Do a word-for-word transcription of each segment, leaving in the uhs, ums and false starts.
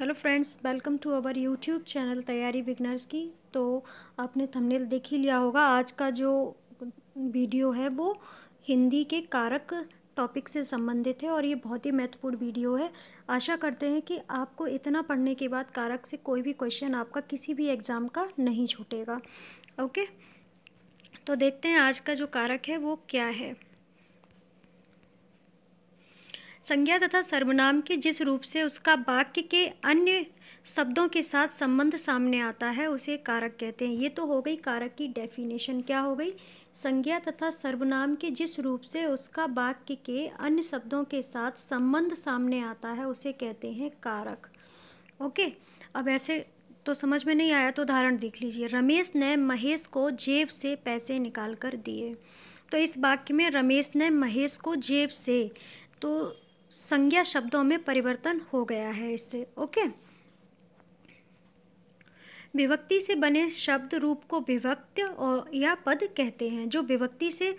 Hello friends, welcome to our YouTube channel तैयारी beginners की। तो आपने थंबनेल देख ही लिया होगा। आज का जो वीडियो है वो हिंदी के कारक टॉपिक से संबंधित है और ये बहुत ही महत्वपूर्ण वीडियो है। आशा करते हैं कि आपको इतना पढ़ने के बाद कारक से कोई भी क्वेश्चन आपका किसी भी एग्ज़ाम का नहीं छूटेगा। ओके, तो देखते हैं आज का जो कारक है वो क्या है। संज्ञा तथा सर्वनाम के जिस रूप से उसका वाक्य के अन्य शब्दों के साथ संबंध सामने आता है उसे कारक कहते हैं। ये तो हो गई कारक की डेफिनेशन। क्या हो गई? संज्ञा तथा सर्वनाम के जिस रूप से उसका वाक्य के अन्य शब्दों के साथ संबंध सामने आता है उसे कहते हैं कारक। ओके, अब ऐसे तो समझ में नहीं आया तो उदाहरण देख लीजिए। रमेश ने महेश को जेब से पैसे निकाल कर दिए। तो इस वाक्य में रमेश ने महेश को जेब से, तो संज्ञा शब्दों में परिवर्तन हो गया है इससे। ओके, विभक्ति से बने शब्द रूप को विभक्त और या पद कहते हैं। जो विभक्ति से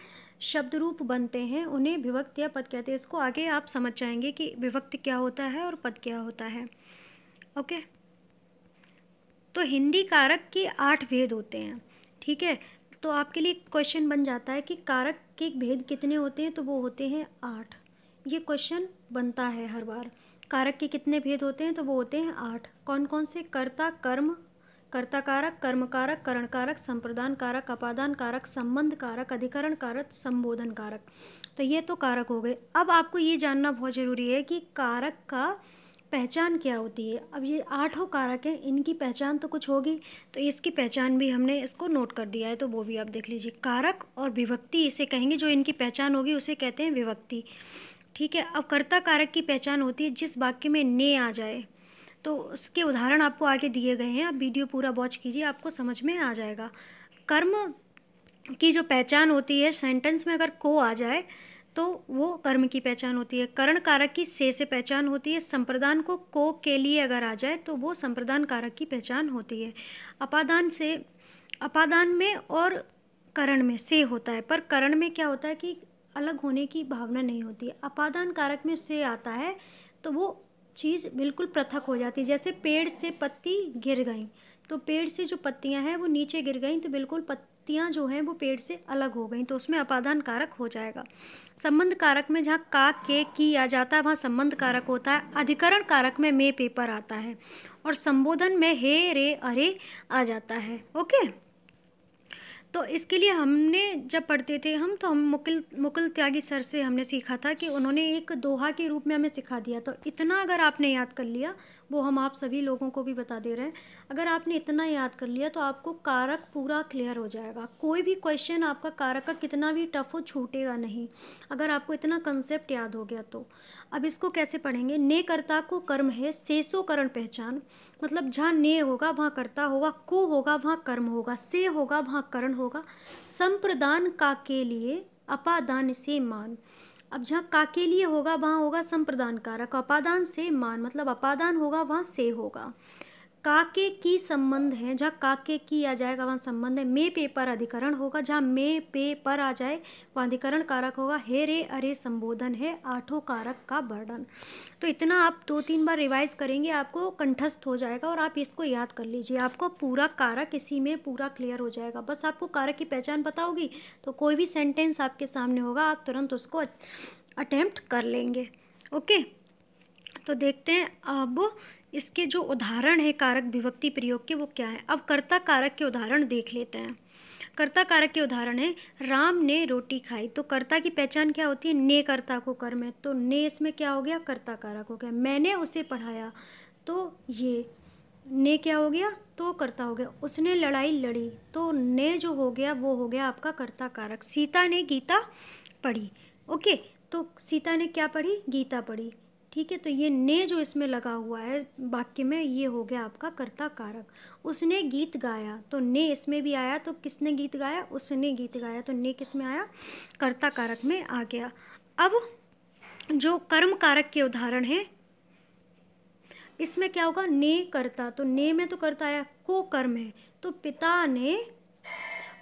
शब्द रूप बनते हैं उन्हें विभक्त या पद कहते हैं। इसको आगे आप समझ जाएंगे कि विभक्त क्या होता है और पद क्या होता है। ओके, तो हिंदी कारक के आठ भेद होते हैं। ठीक है, तो आपके लिए क्वेश्चन बन जाता है कि कारक के भेद कितने होते हैं, तो वो होते हैं आठ। ये क्वेश्चन बनता है हर बार। कारक के कितने भेद होते हैं, तो वो होते हैं आठ। कौन कौन से? कर्ता कर्म, कर्ता कारक, कर्म कारक, करण कारक, संप्रदान कारक, अपादान कारक, संबंध कारक, अधिकरण कारक, संबोधन कारक। तो ये तो कारक हो गए। अब आपको ये जानना बहुत ज़रूरी है कि कारक का पहचान क्या होती है। अब ये आठों कारक हैं, इनकी पहचान तो कुछ होगी, तो इसकी पहचान भी हमने इसको नोट कर दिया है, तो वो भी आप देख लीजिए। कारक और विभक्ति इसे कहेंगे, जो इनकी पहचान होगी उसे कहते हैं विभक्ति। ठीक है, अब कर्ता कारक की पहचान होती है जिस वाक्य में ने आ जाए, तो उसके उदाहरण आपको आगे दिए गए हैं। आप वीडियो पूरा वॉच कीजिए, आपको समझ में आ जाएगा। कर्म की जो पहचान होती है, सेंटेंस में अगर को आ जाए तो वो कर्म की पहचान होती है। करण कारक की से से पहचान होती है। संप्रदान को को के लिए अगर आ जाए तो वो संप्रदान कारक की पहचान होती है। अपादान से, अपादान में और करण में से होता है, पर करण में क्या होता है कि अलग होने की भावना नहीं होती है। अपादान कारक में से आता है तो वो चीज़ बिल्कुल पृथक हो जाती है। जैसे पेड़ से पत्ती गिर गई, तो पेड़ से जो पत्तियां हैं वो नीचे गिर गई, तो बिल्कुल पत्तियां जो हैं वो पेड़ से अलग हो गई, तो उसमें अपादान कारक हो जाएगा। संबंध कारक में जहाँ का के की आ जाता है वहाँ संबंध कारक होता है। अधिकरण कारक में में पेपर आता है और संबोधन में हे रे अरे आ जाता है। ओके, तो इसके लिए हमने जब पढ़ते थे हम तो हम मुकुल मुकुल त्यागी सर से हमने सीखा था कि उन्होंने एक दोहा के रूप में हमें सिखा दिया। तो इतना अगर आपने याद कर लिया, वो हम आप सभी लोगों को भी बता दे रहे हैं, अगर आपने इतना याद कर लिया तो आपको कारक पूरा क्लियर हो जाएगा। कोई भी क्वेश्चन आपका कारक का कितना भी टफ हो छूटेगा नहीं, अगर आपको इतना कंसेप्ट याद हो गया तो। अब इसको कैसे पढ़ेंगे? ने कर्ता को कर्म है, सेसो करण पहचान, मतलब जहाँ ने होगा वहाँ कर्ता होगा, को होगा वहाँ कर्म होगा, से होगा वहाँ करण होगा। संप्रदान का के लिए, अपादान से मान, अब जहाँ का के लिए होगा वहाँ होगा संप्रदान कारक। अपादान से मान, मतलब अपादान होगा वहाँ से होगा। का के की संबंध है, जहाँ का के की आ जाएगा वहाँ संबंध है। में पे पर अधिकरण होगा, जहाँ में पे पर आ जाए वहाँ अधिकरण कारक होगा। हे रे अरे संबोधन है। आठों कारक का वर्णन। तो इतना आप दो तीन बार रिवाइज करेंगे, आपको कंठस्थ हो जाएगा और आप इसको याद कर लीजिए। आपको पूरा कारक इसी में पूरा क्लियर हो जाएगा। बस आपको कारक की पहचान पता होगी तो कोई भी सेंटेंस आपके सामने होगा आप तुरंत उसको अटैम्प्ट कर लेंगे। ओके, तो देखते हैं अब इसके जो उदाहरण है कारक विभक्ति प्रयोग के वो क्या है। अब कर्ता कारक के उदाहरण देख लेते हैं। कर्ता कारक के उदाहरण है राम ने रोटी खाई। तो कर्ता की पहचान क्या होती है? ने कर्ता को कर्म है, तो ने इसमें क्या हो गया? कर्ता कारक हो गया। मैंने उसे पढ़ाया, तो ये ने क्या हो गया? तो कर्ता हो गया। उसने लड़ाई लड़ी, तो ने जो हो गया वो हो गया आपका कर्ता कारक। सीता ने गीता पढ़ी। ओके, तो सीता ने क्या पढ़ी? गीता पढ़ी। ठीक है, तो ये ने जो इसमें लगा हुआ है वाक्य में ये हो गया आपका कर्ता कारक। उसने गीत गाया, तो ने इसमें भी आया, तो किसने गीत गाया? उसने गीत गाया, तो ने किस में आया? कर्ता कारक में आ गया। अब जो कर्म कारक के उदाहरण हैं इसमें क्या होगा? ने कर्ता, तो ने में तो कर्ता आया। को कर्म है, तो पिता ने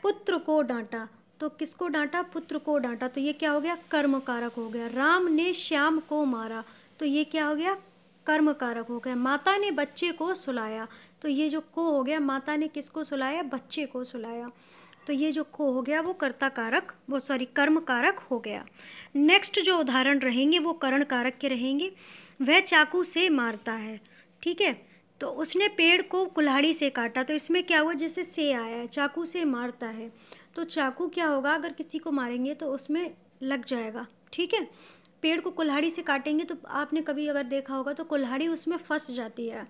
पुत्र को डांटा, तो किसको डांटा? पुत्र को डांटा, तो ये क्या हो गया? कर्म कारक हो गया। राम ने श्याम को मारा, तो ये क्या हो गया? कर्म कारक हो गया। माता ने बच्चे को सुलाया, तो ये जो को हो गया, माता ने किसको सुलाया, बच्चे को सुलाया, तो ये जो को हो गया वो कर्ता कारक, वो सॉरी कर्म कारक हो गया। नेक्स्ट जो उदाहरण रहेंगे वो करण कारक के रहेंगे। वह चाकू से मारता है, ठीक है, तो उसने पेड़ को कुल्हाड़ी से काटा, तो इसमें क्या हुआ, जैसे से आया है, चाकू से मारता है, तो चाकू क्या होगा, अगर किसी को मारेंगे तो उसमें लग जाएगा, ठीक है। पेड़ को कुल्हाड़ी से काटेंगे तो आपने कभी अगर देखा होगा तो कुल्हाड़ी उसमें फंस जाती है।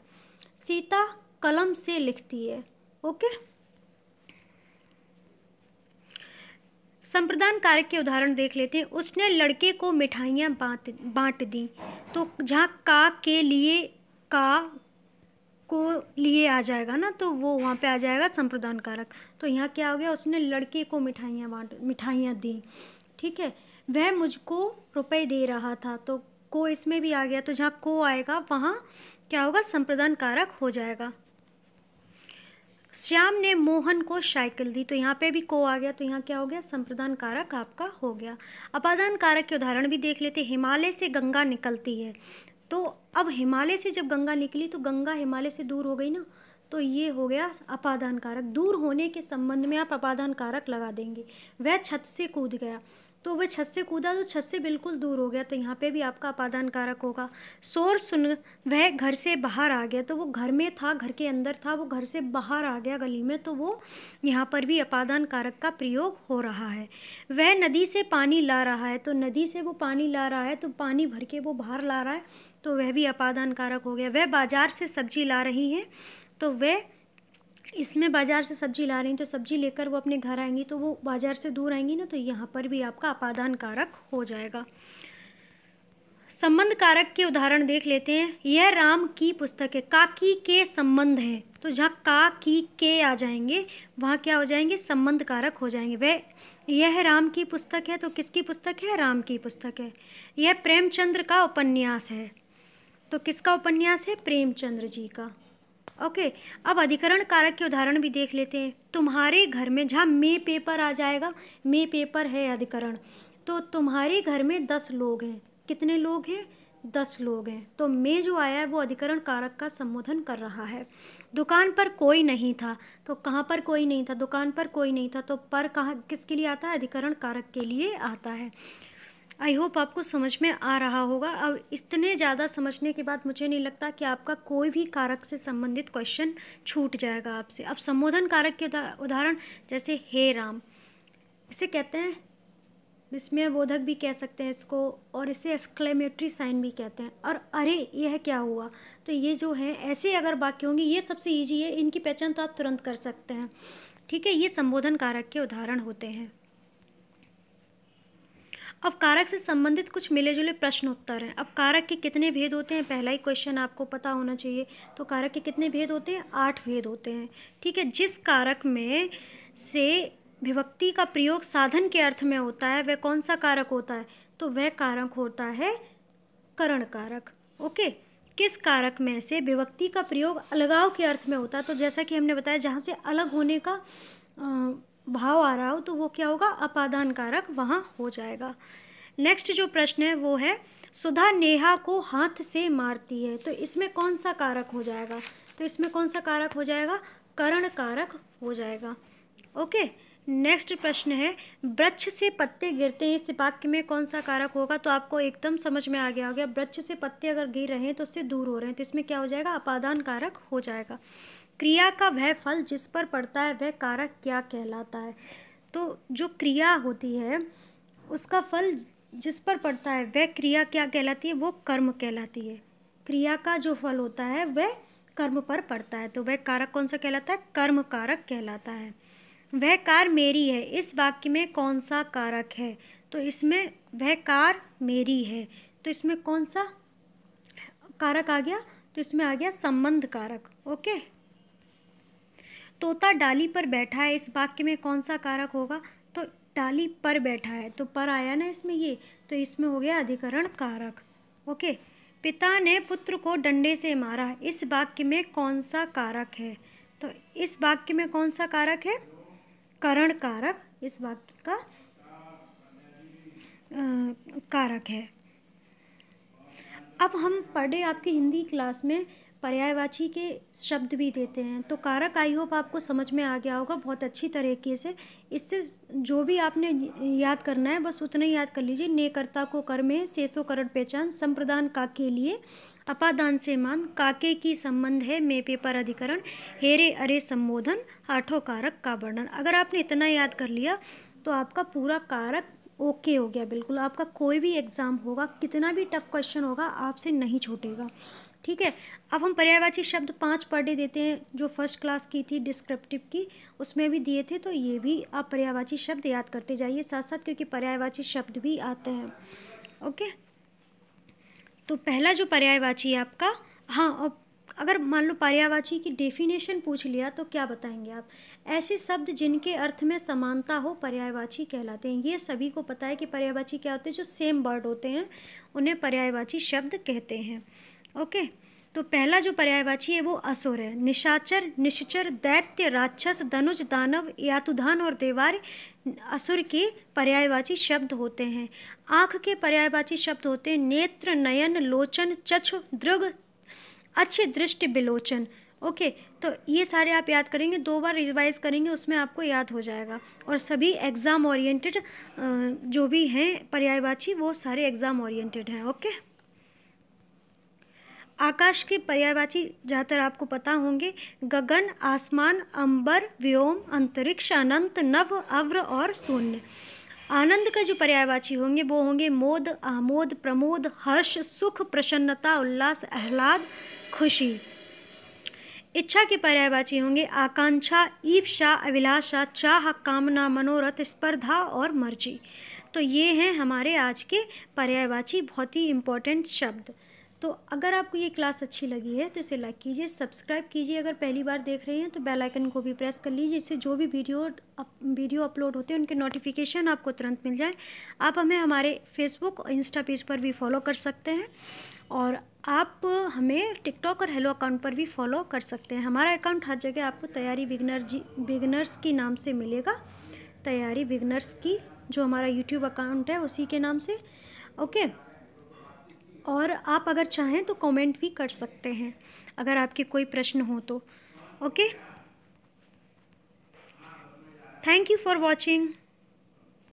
सीता कलम से लिखती है, ओके। संप्रदान कारक के उदाहरण देख लेते हैं। उसने लड़के को मिठाइयाँ बाँट बाँट दी, तो जहाँ का के लिए का को लिए आ जाएगा ना, तो वो वहाँ पे आ जाएगा संप्रदान कारक। तो यहाँ क्या हो गया, उसने लड़के को मिठाइयाँ बाँट मिठाइयाँ दी, ठीक है। वह मुझको रुपए दे रहा था, तो को इसमें भी आ गया, तो जहाँ को आएगा वहाँ क्या होगा, संप्रदान कारक हो जाएगा। श्याम ने मोहन को साइकिल दी, तो यहाँ पे भी को आ गया, तो यहाँ क्या हो गया, संप्रदान कारक आपका हो गया। अपादान कारक के उदाहरण भी देख लेते। हिमालय से गंगा निकलती है, तो अब हिमालय से जब गंगा निकली तो गंगा हिमालय से दूर हो गई ना, तो ये हो गया अपादान कारक। दूर होने के संबंध में आप अपादान कारक लगा देंगे। वह छत से कूद गया, तो वह छत से कूदा, तो छत से बिल्कुल दूर हो गया, तो यहाँ पे भी आपका अपादान कारक होगा। शोर सुन वह घर से बाहर आ गया, तो वो घर में था, घर के अंदर था, वो घर से बाहर आ गया गली में, तो वो यहाँ पर भी अपादान कारक का प्रयोग हो रहा है। वह नदी से पानी ला रहा है, तो नदी से वो पानी ला रहा है, तो पानी भर के वो बाहर ला रहा है, तो वह भी अपादान कारक हो गया। वह बाजार से सब्जी ला रही है, तो वह इसमें बाज़ार से सब्जी ला रही हैं, तो सब्जी लेकर वो अपने घर आएंगी, तो वो बाज़ार से दूर आएंगी ना, तो यहाँ पर भी आपका अपादान कारक हो जाएगा। संबंध कारक के उदाहरण देख लेते हैं। यह राम की पुस्तक है, काकी के संबंध है, तो जहाँ का की के आ जाएंगे वहाँ क्या हो जाएंगे, संबंध कारक हो जाएंगे। वह यह राम की पुस्तक है, तो किसकी पुस्तक है, राम की पुस्तक है। यह प्रेमचंद्र का उपन्यास है, तो किसका उपन्यास है, प्रेमचंद्र जी का, ओके। अब अधिकरण कारक के उदाहरण भी देख लेते हैं। तुम्हारे घर में, जहाँ मे पेपर आ जाएगा, मे पेपर है अधिकरण, तो तुम्हारे घर में दस लोग हैं, कितने लोग हैं, दस लोग हैं, तो मे जो आया है वो अधिकरण कारक का संबोधन कर रहा है। दुकान पर कोई नहीं था, तो कहाँ पर कोई नहीं था, दुकान पर कोई नहीं था, तो पर कहाँ किसके लिए आता है, अधिकरण कारक के लिए आता है। आई होप आपको समझ में आ रहा होगा। और इतने ज़्यादा समझने के बाद मुझे नहीं लगता कि आपका कोई भी कारक से संबंधित क्वेश्चन छूट जाएगा आपसे। अब संबोधन कारक के उदाहरण जैसे हे राम, इसे कहते हैं विस्मय बोधक भी कह सकते हैं इसको, और इसे एक्सक्लेमेटरी साइन भी कहते हैं। और अरे यह क्या हुआ, तो ये जो है ऐसे अगर वाक्य होंगे, ये सबसे ईजी है, इनकी पहचान तो आप तुरंत कर सकते हैं, ठीक है। ये संबोधन कारक के उदाहरण होते हैं। अब कारक से संबंधित कुछ मिले जुले प्रश्न उत्तर हैं। अब कारक के कितने भेद होते हैं, पहला ही क्वेश्चन आपको पता होना चाहिए। तो कारक के कितने भेद होते हैं, आठ भेद होते हैं, ठीक है। जिस कारक में से विभक्ति का प्रयोग साधन के अर्थ में होता है, वह कौन सा कारक होता है, तो वह कारक होता है करण कारक, ओके। किस कारक में से विभक्ति का प्रयोग अलगाव के अर्थ में होता है, तो जैसा कि हमने बताया, जहाँ से अलग होने का आ, भाव आ रहा हो, तो वो क्या होगा, अपादान कारक वहाँ हो जाएगा। नेक्स्ट जो प्रश्न है वो है सुधा नेहा को हाथ से मारती है, तो इसमें कौन सा कारक हो जाएगा, तो इसमें कौन सा कारक हो जाएगा, करण कारक हो जाएगा, ओके। नेक्स्ट प्रश्न है वृक्ष से पत्ते गिरते हैं, इस वाक्य में कौन सा कारक होगा, तो आपको एकदम समझ में आ गया होगा, वृक्ष से पत्ते अगर गिर रहे हैं तो उससे दूर हो रहे हैं, तो इसमें क्या हो जाएगा, अपादान कारक हो जाएगा। क्रिया का वह फल जिस पर पड़ता है, वह कारक क्या कहलाता है, तो जो क्रिया होती है उसका फल जिस पर पड़ता है, वह क्रिया क्या कहलाती है, वो कर्म कहलाती है। क्रिया का जो फल होता है वह कर्म पर पड़ता है, तो वह कारक कौन सा कहलाता है, कर्म कारक कहलाता है। वह कार मेरी है, इस वाक्य में कौन सा कारक है, तो इसमें वह कार मेरी है, तो इसमें कौन सा कारक आ गया, तो इसमें आ गया संबंध कारक, ओके। तोता डाली पर बैठा है, इस वाक्य में कौन सा कारक होगा, तो डाली पर बैठा है, तो पर आया ना इसमें ये, तो इसमें हो गया अधिकरण कारक, ओके। पिता ने पुत्र को डंडे से मारा, इस वाक्य में कौन सा कारक है, तो इस वाक्य में कौन सा कारक है, करण कारक इस वाक्य का आ, कारक है। अब हम पर डे आपकी हिंदी क्लास में पर्यायवाची के शब्द भी देते हैं। तो कारक आई होप आपको समझ में आ गया होगा बहुत अच्छी तरीके से। इससे जो भी आपने याद करना है बस उतना ही याद कर लीजिए। ने कर्ता को कर में, शेषो करण पहचान, संप्रदान का के लिए, अपादान से मान, काके की संबंध है, में पे पर अधिकरण, हेरे अरे संबोधन, आठों कारक का वर्णन। अगर आपने इतना याद कर लिया तो आपका पूरा कारक ओके हो गया। बिल्कुल आपका कोई भी एग्ज़ाम होगा, कितना भी टफ क्वेश्चन होगा, आपसे नहीं छूटेगा। ठीक है, अब हम पर्यायवाची शब्द पाँच पर डे देते हैं। जो फर्स्ट क्लास की थी डिस्क्रिप्टिव की, उसमें भी दिए थे, तो ये भी आप पर्यायवाची शब्द याद करते जाइए साथ साथ, क्योंकि पर्यायवाची शब्द भी आते हैं। ओके, तो पहला जो पर्यायवाची है आपका, हाँ, अब अगर मान लो पर्यायवाची की डेफिनेशन पूछ लिया तो क्या बताएंगे आप? ऐसे शब्द जिनके अर्थ में समानता हो पर्यायवाची कहलाते हैं। ये सभी को पता है कि पर्यायवाची क्या होते हैं, जो सेम वर्ड होते हैं उन्हें पर्यायवाची शब्द कहते हैं। ओके, तो पहला जो पर्यायवाची है वो असुर है। निशाचर, निश्चर, दैत्य, राक्षस, धनुष, दानव, यातुधान और देवार्य असुर के पर्यायवाची शब्द होते हैं। आँख के पर्यायवाची शब्द होते हैं नेत्र, नयन, लोचन, चक्षु, दृग, अच्छे दृष्टि, विलोचन। ओके, तो ये सारे आप याद करेंगे, दो बार रिवाइज करेंगे, उसमें आपको याद हो जाएगा। और सभी एग्ज़ाम ओरिएंटेड जो भी हैं पर्यायवाची वो सारे एग्ज़ाम ओरिएंटेड हैं। ओके, आकाश के पर्यायवाची ज़्यादातर आपको पता होंगे, गगन, आसमान, अंबर, व्योम, अंतरिक्ष, अनंत, नव, अव्र और शून्य। आनंद का जो पर्यायवाची होंगे वो होंगे मोद, आमोद, प्रमोद, हर्ष, सुख, प्रसन्नता, उल्लास, आह्लाद, खुशी। इच्छा के पर्यायवाची होंगे आकांक्षा, ईर्ष्या, अभिलाषा, चाह, कामना, मनोरथ, स्पर्धा और मर्जी। तो ये हैं हमारे आज के पर्यायवाची, बहुत ही इम्पोर्टेंट शब्द। तो अगर आपको ये क्लास अच्छी लगी है तो इसे लाइक कीजिए, सब्सक्राइब कीजिए। अगर पहली बार देख रहे हैं तो बेल आइकन को भी प्रेस कर लीजिए, इससे जो भी वीडियो वीडियो अपलोड होते हैं उनके नोटिफिकेशन आपको तुरंत मिल जाए। आप हमें हमारे फेसबुक और इंस्टा पेज पर भी फॉलो कर सकते हैं, और आप हमें टिकटॉक और हेलो अकाउंट पर भी फॉलो कर सकते हैं। हमारा अकाउंट हर जगह आपको तैयारी बिगनर जी बिगनर्स की नाम से मिलेगा, तैयारी बिगनर्स की जो हमारा यूट्यूब अकाउंट है उसी के नाम से। ओके, और आप अगर चाहें तो कमेंट भी कर सकते हैं अगर आपके कोई प्रश्न हो तो। Okay, thank you for watching.